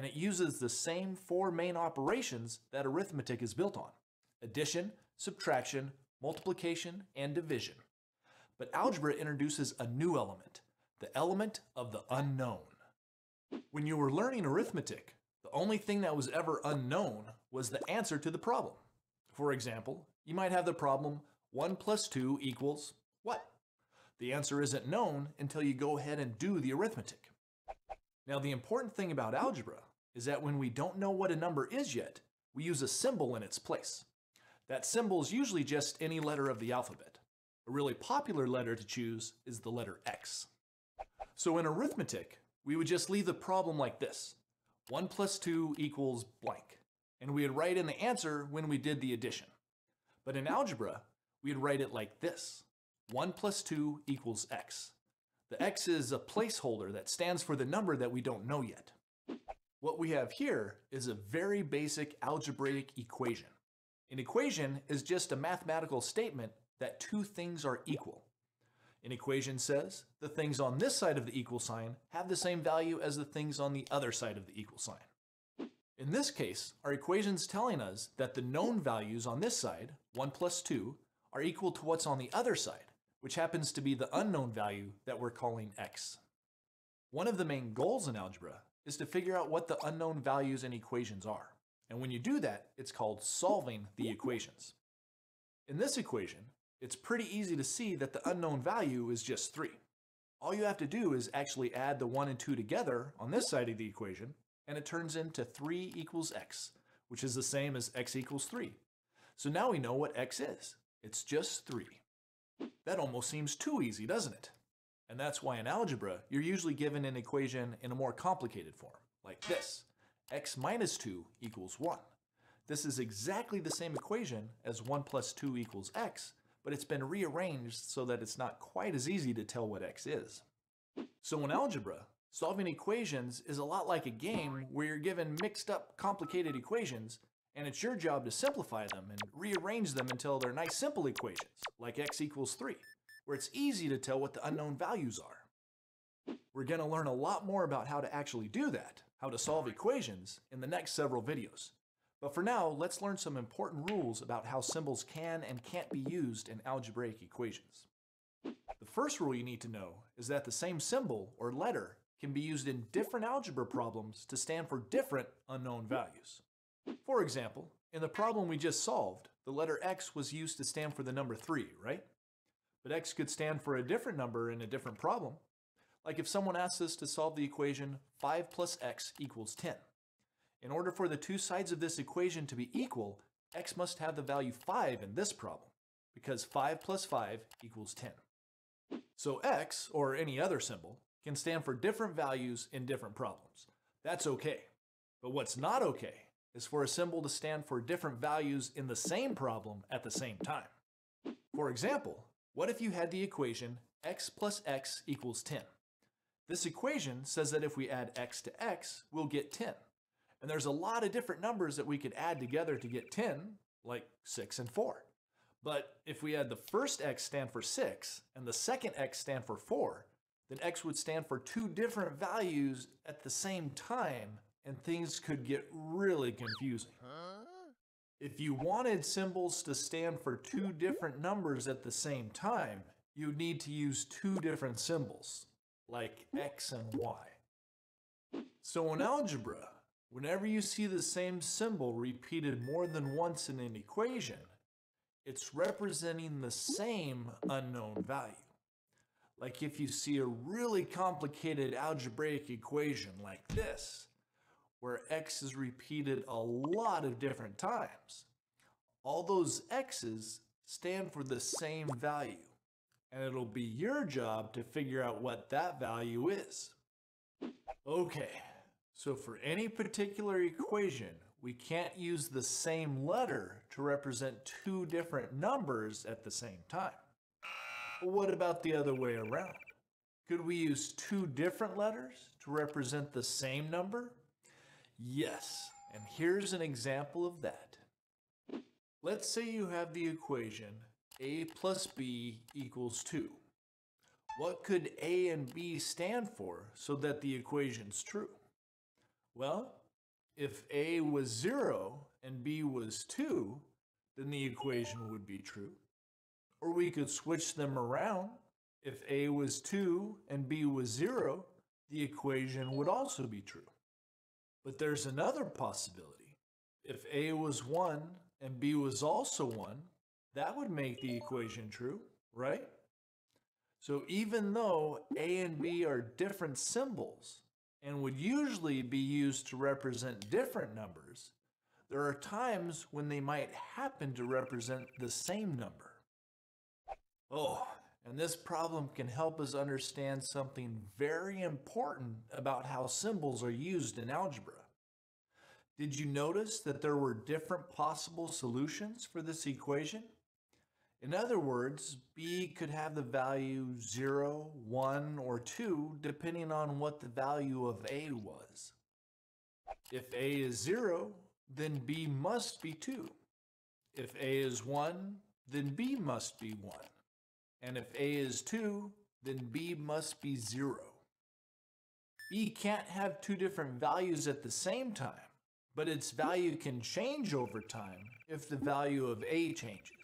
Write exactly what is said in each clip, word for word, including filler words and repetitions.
and it uses the same four main operations that arithmetic is built on: addition, subtraction, multiplication, and division. But algebra introduces a new element, the element of the unknown. When you were learning arithmetic, the only thing that was ever unknown was the answer to the problem. For example, you might have the problem one plus two equals what? The answer isn't known until you go ahead and do the arithmetic. Now, the important thing about algebra is that when we don't know what a number is yet, we use a symbol in its place. That symbol is usually just any letter of the alphabet. A really popular letter to choose is the letter X. So in arithmetic, we would just leave the problem like this. one plus two equals blank. And we would write in the answer when we did the addition. But in algebra, we'd write it like this. one plus two equals X. The X is a placeholder that stands for the number that we don't know yet. What we have here is a very basic algebraic equation. An equation is just a mathematical statement that two things are equal. An equation says the things on this side of the equal sign have the same value as the things on the other side of the equal sign. In this case, our equation's telling us that the known values on this side, one plus two, are equal to what's on the other side, which happens to be the unknown value that we're calling X. One of the main goals in algebra is to figure out what the unknown values in equations are. And when you do that, it's called solving the equations. In this equation, it's pretty easy to see that the unknown value is just three. All you have to do is actually add the one and two together on this side of the equation, and it turns into three equals X, which is the same as X equals three. So now we know what X is. It's just three. That almost seems too easy, doesn't it? And that's why in algebra, you're usually given an equation in a more complicated form, like this. X minus two equals one. This is exactly the same equation as one plus two equals X, but it's been rearranged so that it's not quite as easy to tell what X is. So in algebra, solving equations is a lot like a game where you're given mixed up complicated equations, and it's your job to simplify them and rearrange them until they're nice simple equations, like X equals three, where it's easy to tell what the unknown values are. We're going to learn a lot more about how to actually do that, how to solve equations, in the next several videos. But for now, let's learn some important rules about how symbols can and can't be used in algebraic equations. The first rule you need to know is that the same symbol or letter can be used in different algebra problems to stand for different unknown values. For example, in the problem we just solved, the letter X was used to stand for the number three, right? But X could stand for a different number in a different problem. Like if someone asks us to solve the equation five plus X equals ten. In order for the two sides of this equation to be equal, X must have the value five in this problem, because five plus five equals ten. So X, or any other symbol, can stand for different values in different problems. That's okay. But what's not okay is for a symbol to stand for different values in the same problem at the same time. For example, what if you had the equation X plus X equals ten? This equation says that if we add X to X, we'll get ten. And there's a lot of different numbers that we could add together to get ten, like six and four. But if we had the first X stand for six and the second X stand for four, then X would stand for two different values at the same time, and things could get really confusing. Huh? If you wanted symbols to stand for two different numbers at the same time, you'd need to use two different symbols, like X and Y. So in algebra, whenever you see the same symbol repeated more than once in an equation, it's representing the same unknown value. Like if you see a really complicated algebraic equation like this, where X is repeated a lot of different times, all those X's stand for the same value, and it'll be your job to figure out what that value is. Okay. So for any particular equation, we can't use the same letter to represent two different numbers at the same time. But what about the other way around? Could we use two different letters to represent the same number? Yes, and here's an example of that. Let's say you have the equation A plus B equals two. What could A and B stand for so that the equation's true? Well, If A was zero and B was two, then the equation would be true. Or we could switch them around. If A was two and B was zero, the equation would also be true. But there's another possibility. If A was one and B was also one, that would make the equation true, right? So even though A and B are different symbols and would usually be used to represent different numbers, there are times when they might happen to represent the same number. Oh, and this problem can help us understand something very important about how symbols are used in algebra. Did you notice that there were different possible solutions for this equation? In other words, B could have the value zero, one, or two, depending on what the value of A was. If A is zero, then B must be two. If A is one, then B must be one. And if A is two, then B must be zero. B can't have two different values at the same time, but its value can change over time if the value of A changes.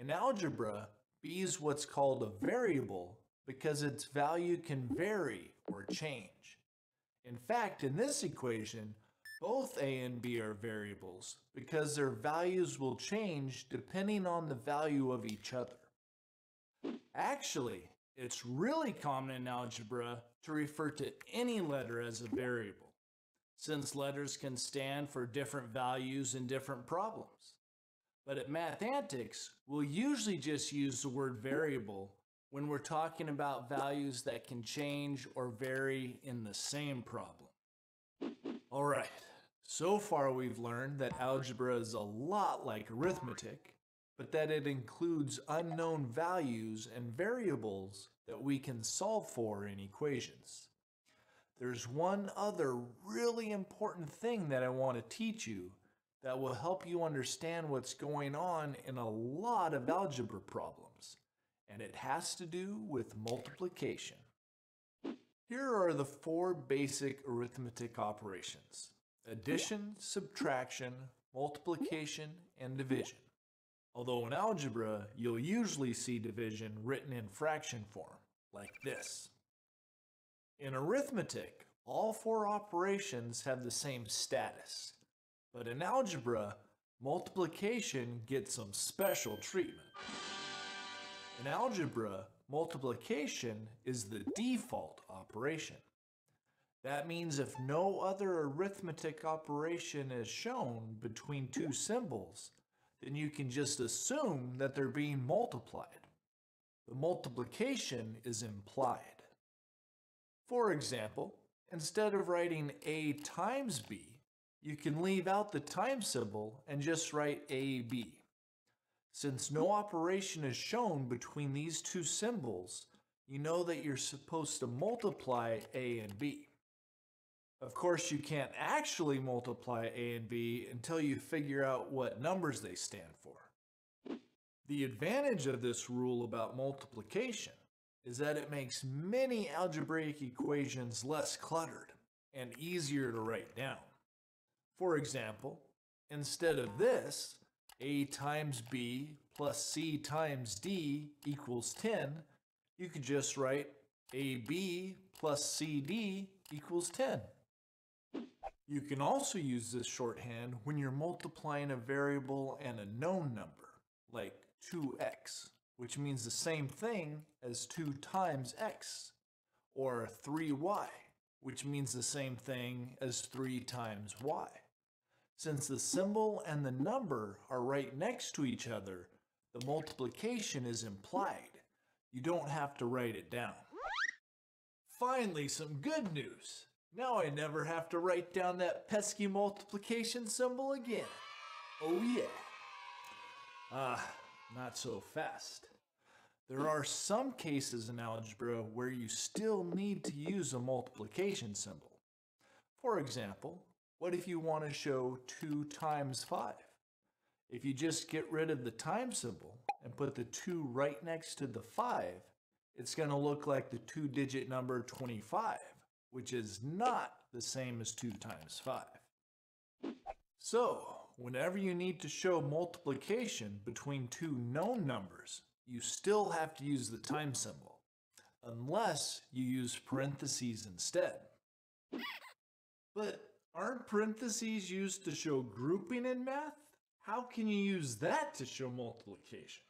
In algebra, B is what's called a variable because its value can vary or change. In fact, in this equation, both A and B are variables because their values will change depending on the value of each other. Actually, it's really common in algebra to refer to any letter as a variable, since letters can stand for different values in different problems. But at Math Antics, we'll usually just use the word variable when we're talking about values that can change or vary in the same problem. All right, so far we've learned that algebra is a lot like arithmetic, but that it includes unknown values and variables that we can solve for in equations. There's one other really important thing that I want to teach you that will help you understand what's going on in a lot of algebra problems, and it has to do with multiplication. Here are the four basic arithmetic operations: addition, subtraction, multiplication, and division. Although in algebra, you'll usually see division written in fraction form, like this. In arithmetic, all four operations have the same status. But in algebra, multiplication gets some special treatment. In algebra, multiplication is the default operation. That means if no other arithmetic operation is shown between two symbols, then you can just assume that they're being multiplied. The multiplication is implied. For example, instead of writing A times B, you can leave out the times symbol and just write A B. Since no operation is shown between these two symbols, you know that you're supposed to multiply A and B. Of course, you can't actually multiply A and B until you figure out what numbers they stand for. The advantage of this rule about multiplication is that it makes many algebraic equations less cluttered and easier to write down. For example, instead of this, A times B plus C times D equals ten, you could just write A B plus C D equals ten. You can also use this shorthand when you're multiplying a variable and a known number, like two x, which means the same thing as two times x, or three y, which means the same thing as three times y. Since the symbol and the number are right next to each other, the multiplication is implied. You don't have to write it down. Finally, some good news. Now I never have to write down that pesky multiplication symbol again. Oh yeah. Ah, not so fast. There are some cases in algebra where you still need to use a multiplication symbol. For example, what if you want to show two times five? If you just get rid of the times symbol and put the two right next to the five, it's going to look like the two-digit number twenty-five, which is not the same as two times five. So, whenever you need to show multiplication between two known numbers, you still have to use the time symbol, unless you use parentheses instead. But aren't parentheses used to show grouping in math? How can you use that to show multiplication?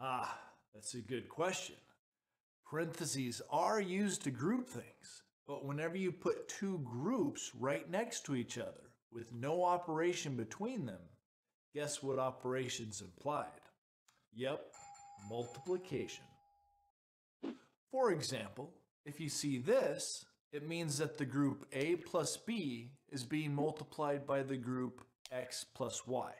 Ah, that's a good question. Parentheses are used to group things, but whenever you put two groups right next to each other, with no operation between them, guess what operation's implied? Yep, multiplication. For example, if you see this, it means that the group A plus B is being multiplied by the group X plus Y.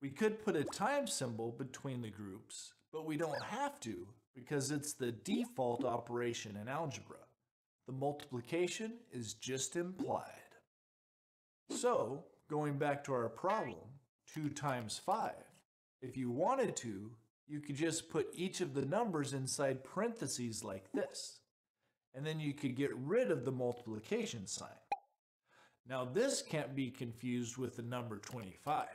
We could put a time symbol between the groups, but we don't have to because it's the default operation in algebra. The multiplication is just implied. So, going back to our problem, two times five, if you wanted to, you could just put each of the numbers inside parentheses like this, and then you could get rid of the multiplication sign. Now this can't be confused with the number twenty-five,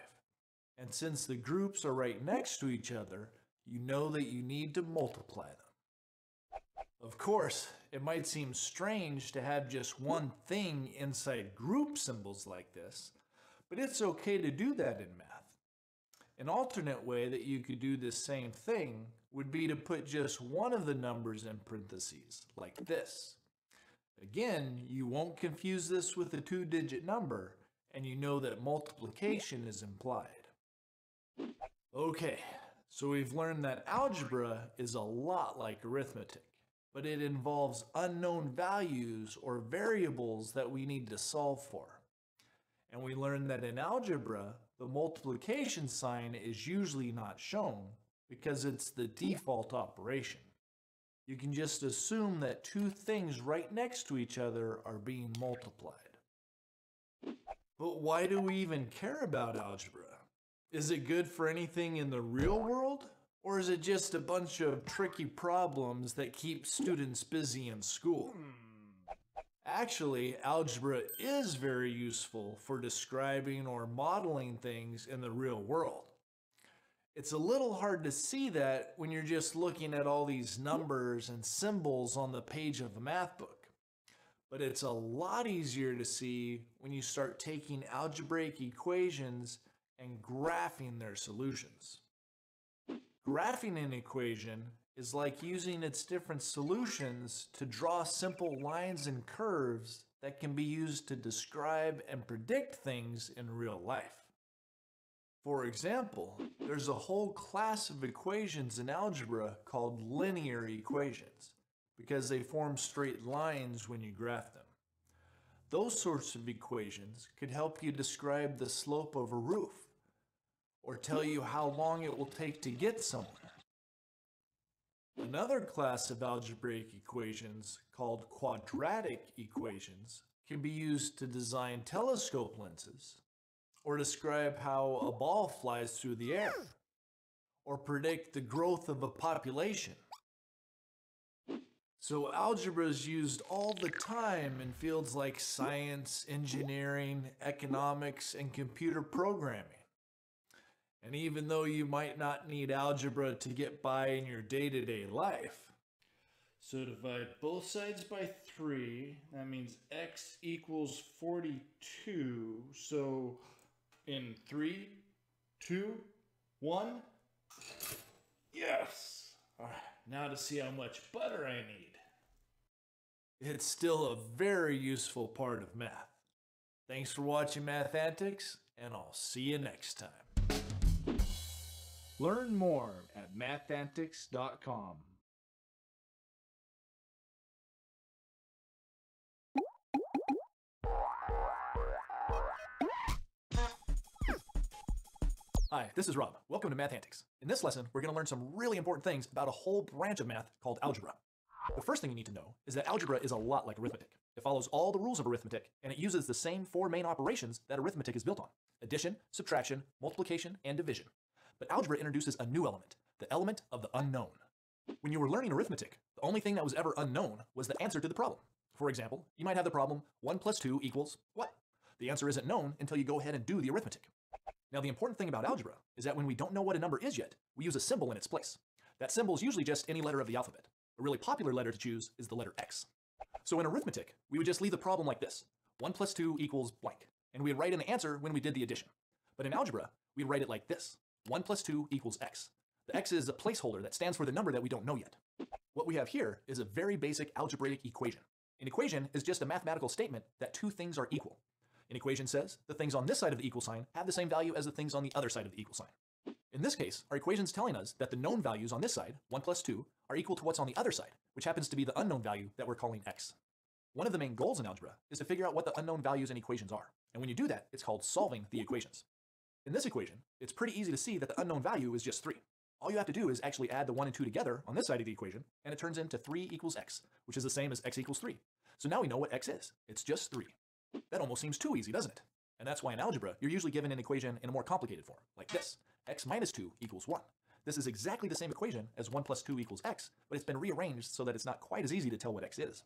and since the groups are right next to each other, you know that you need to multiply them. Of course, it might seem strange to have just one thing inside group symbols like this, but it's okay to do that in math. An alternate way that you could do this same thing would be to put just one of the numbers in parentheses, like this. Again, you won't confuse this with a two-digit number, and you know that multiplication is implied. Okay, so we've learned that algebra is a lot like arithmetic, but it involves unknown values or variables that we need to solve for. And we learned that in algebra, the multiplication sign is usually not shown because it's the default operation. You can just assume that two things right next to each other are being multiplied. But why do we even care about algebra? Is it good for anything in the real world? Or is it just a bunch of tricky problems that keep students busy in school? Actually, algebra is very useful for describing or modeling things in the real world. It's a little hard to see that when you're just looking at all these numbers and symbols on the page of a math book. But it's a lot easier to see when you start taking algebraic equations and graphing their solutions. Graphing an equation is like using its different solutions to draw simple lines and curves that can be used to describe and predict things in real life. For example, there's a whole class of equations in algebra called linear equations because they form straight lines when you graph them. Those sorts of equations could help you describe the slope of a roof, or tell you how long it will take to get somewhere. Another class of algebraic equations, called quadratic equations, can be used to design telescope lenses, or describe how a ball flies through the air, or predict the growth of a population. So algebra is used all the time in fields like science, engineering, economics, and computer programming. And even though you might not need algebra to get by in your day-to-day life. So divide both sides by three, that means x equals forty-two. So in three, two, one, yes! All right, now to see how much butter I need. It's still a very useful part of math. Thanks for watching Math Antics, and I'll see you next time. Learn more at math antics dot com. Hi, this is Rob. Welcome to Math Antics. In this lesson, we're going to learn some really important things about a whole branch of math called algebra. The first thing you need to know is that algebra is a lot like arithmetic. It follows all the rules of arithmetic, and it uses the same four main operations that arithmetic is built on: addition, subtraction, multiplication, and division. But algebra introduces a new element, the element of the unknown. When you were learning arithmetic, the only thing that was ever unknown was the answer to the problem. For example, you might have the problem one plus two equals what? The answer isn't known until you go ahead and do the arithmetic. Now, the important thing about algebra is that when we don't know what a number is yet, we use a symbol in its place. That symbol is usually just any letter of the alphabet. A really popular letter to choose is the letter X. So in arithmetic, we would just leave the problem like this. one plus two equals blank. And we'd write in the answer when we did the addition. But in algebra, we'd write it like this. one plus two equals X. The X is a placeholder that stands for the number that we don't know yet. What we have here is a very basic algebraic equation. An equation is just a mathematical statement that two things are equal. An equation says the things on this side of the equal sign have the same value as the things on the other side of the equal sign. In this case, our equation's telling us that the known values on this side, one plus two, are equal to what's on the other side, which happens to be the unknown value that we're calling X. One of the main goals in algebra is to figure out what the unknown values and equations are. And when you do that, it's called solving the equations. In this equation, it's pretty easy to see that the unknown value is just three. All you have to do is actually add the one and two together on this side of the equation, and it turns into three equals X, which is the same as X equals three. So now we know what X is. It's just three. That almost seems too easy, doesn't it? And that's why in algebra, you're usually given an equation in a more complicated form, like this. X minus two equals one. This is exactly the same equation as one plus two equals X, but it's been rearranged so that it's not quite as easy to tell what X is.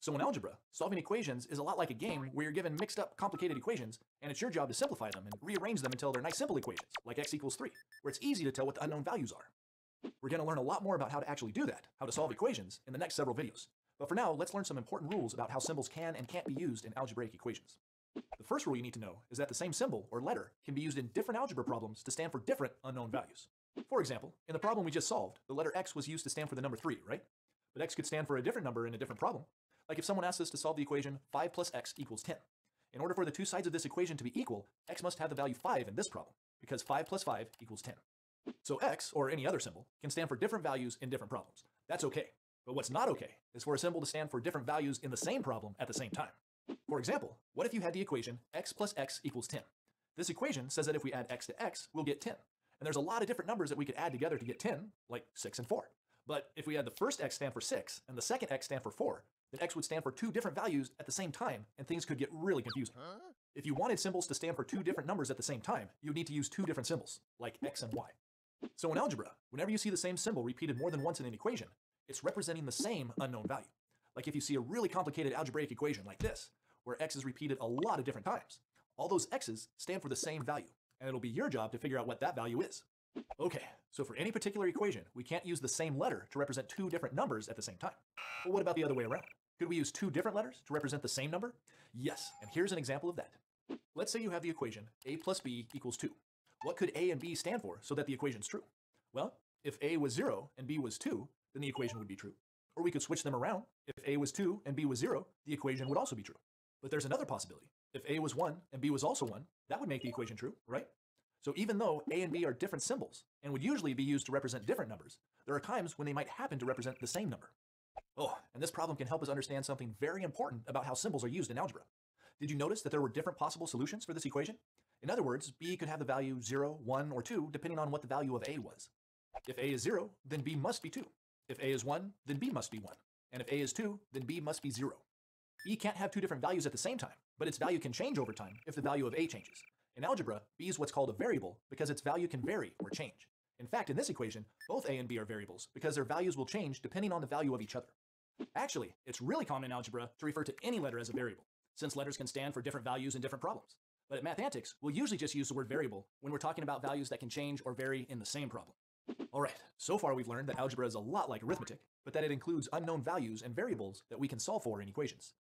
So in algebra, solving equations is a lot like a game where you're given mixed up complicated equations, and it's your job to simplify them and rearrange them until they're nice simple equations, like X equals three, where it's easy to tell what the unknown values are. We're going to learn a lot more about how to actually do that, how to solve equations, in the next several videos. But for now, let's learn some important rules about how symbols can and can't be used in algebraic equations. The first rule you need to know is that the same symbol or letter can be used in different algebra problems to stand for different unknown values. For example, in the problem we just solved, the letter X was used to stand for the number three, right? But X could stand for a different number in a different problem. Like if someone asks us to solve the equation five plus X equals ten. In order for the two sides of this equation to be equal, X must have the value five in this problem, because five plus five equals ten. So X, or any other symbol, can stand for different values in different problems. That's okay. But what's not okay is for a symbol to stand for different values in the same problem at the same time. For example, what if you had the equation X plus X equals ten? This equation says that if we add X to X, we'll get ten. And there's a lot of different numbers that we could add together to get ten, like six and four. But if we had the first X stand for six and the second X stand for four, then X would stand for two different values at the same time, and things could get really confusing. Huh? If you wanted symbols to stand for two different numbers at the same time, you'd need to use two different symbols, like X and Y. So in algebra, whenever you see the same symbol repeated more than once in an equation, it's representing the same unknown value. Like if you see a really complicated algebraic equation like this, where X is repeated a lot of different times, all those X's stand for the same value, and it'll be your job to figure out what that value is. Okay, so for any particular equation, we can't use the same letter to represent two different numbers at the same time. But what about the other way around? Could we use two different letters to represent the same number? Yes, and here's an example of that. Let's say you have the equation A plus B equals two. What could A and B stand for so that the equation's true? Well, if A was zero and B was two, then the equation would be true. Or we could switch them around. If A was two and B was zero, the equation would also be true. But there's another possibility. If A was one and B was also one, that would make the equation true, right? So even though A and B are different symbols and would usually be used to represent different numbers, there are times when they might happen to represent the same number. Oh, and this problem can help us understand something very important about how symbols are used in algebra. Did you notice that there were different possible solutions for this equation? In other words, B could have the value zero, one, or two, depending on what the value of A was. If A is zero, then B must be two. If A is one, then B must be one. And if A is two, then B must be zero. B can't have two different values at the same time, but its value can change over time if the value of A changes. In algebra, B is what's called a variable because its value can vary or change. In fact, in this equation, both A and B are variables because their values will change depending on the value of each other. Actually, it's really common in algebra to refer to any letter as a variable, since letters can stand for different values in different problems. But at Math Antics, we'll usually just use the word variable when we're talking about values that can change or vary in the same problem. Alright, so far we've learned that algebra is a lot like arithmetic, but that it includes unknown values and variables that we can solve for in equations.